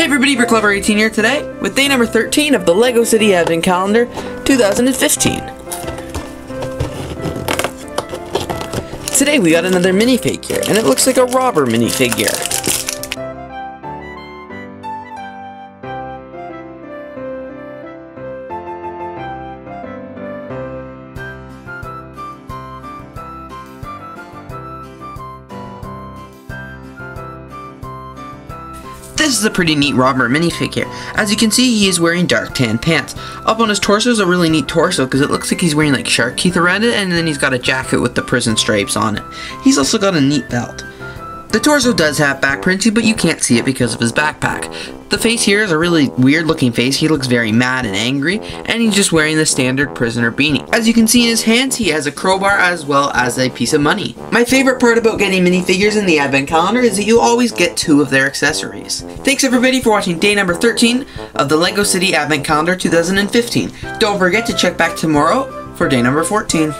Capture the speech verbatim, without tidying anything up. Hey everybody, BrickLover eighteen here today with day number thirteen of the LEGO City Advent Calendar two thousand fifteen. Today we got another minifigure, and it looks like a robber minifigure. This is a pretty neat robber minifigure. As you can see, he is wearing dark tan pants. Up on his torso is a really neat torso because it looks like he's wearing like shark teeth around it, and then he's got a jacket with the prison stripes on it. He's also got a neat belt. The torso does have back printing, but you can't see it because of his backpack. The face here is a really weird looking face. He looks very mad and angry, and he's just wearing the standard prisoner beanie. As you can see in his hands, he has a crowbar as well as a piece of money. My favorite part about getting minifigures in the advent calendar is that you always get two of their accessories. Thanks everybody for watching day number thirteen of the LEGO City Advent Calendar two thousand fifteen. Don't forget to check back tomorrow for day number fourteen.